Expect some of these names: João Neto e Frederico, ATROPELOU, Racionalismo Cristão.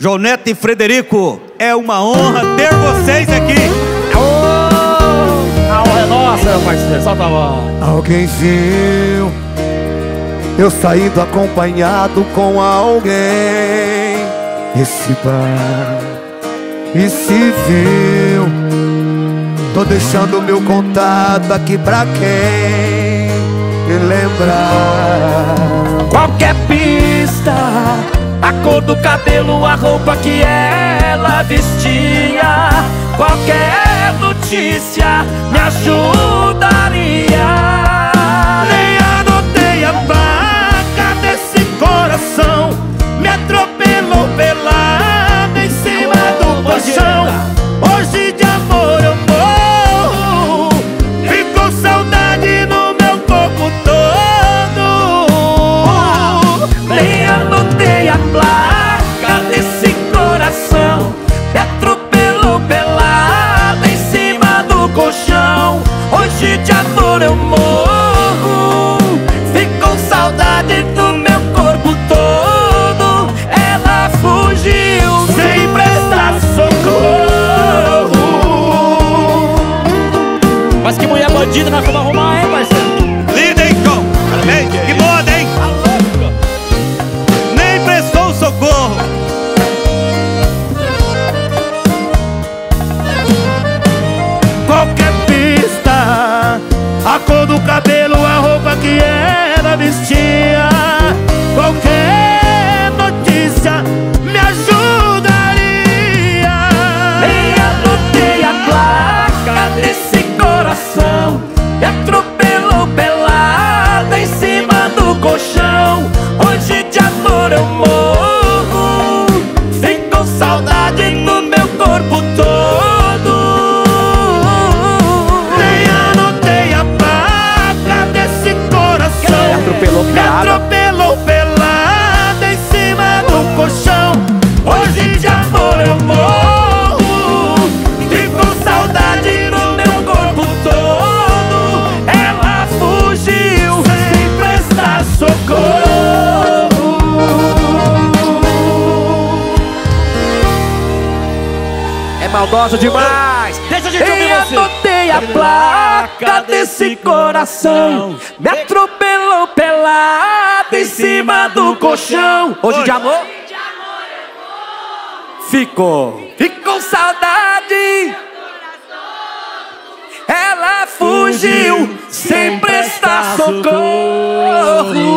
João Neto e Frederico, é uma honra ter vocês aqui. Oh, a honra é nossa, parceiro. Solta a voz. Alguém viu eu saído acompanhado com alguém esse bar, e se viu, tô deixando meu contato aqui pra quem me lembrar. Qualquer pista, a cor do cabelo, a roupa que ela vestia, qualquer notícia me ajudaria. Nem anotei a placa desse coração, me atropelou pelado em cima do colchão. Hoje de amor eu morro, ficou saudade no meu corpo todo. Nem anotei a placa desse coração, me atropelou pelado em cima do colchão. Hoje de amor eu morro, ficou saudade do meu corpo todo. Ela fugiu sem prestar socorro. Mas que mulher bandida nós vamos arrumar, hein, parceiro? Lida, hein, cão? Que moda, hein? Nem prestou socorro. Qualquer pista, a cor do cabelo, a roupa que ela vestia, qualquer notícia me ajudaria. Nem anotei a placa desse coração, me atropelou pelado em cima do colchão. Hoje de amor eu morro, ficou saudade no meu corpo todo. Nem anotei a placa desse coração, me atropelou pelado em cima do colchão. Hoje de amor eu morro, ficou saudade no meu corpo todo. Ela fugiu sem prestar socorro. É maldosa demais. Deixa a gente ouvir você. Eu anotei a placa desse coração, me atropelou pelado em cima do colchão. Hoje de amor ficou saudade. Ela fugiu sem prestar socorro.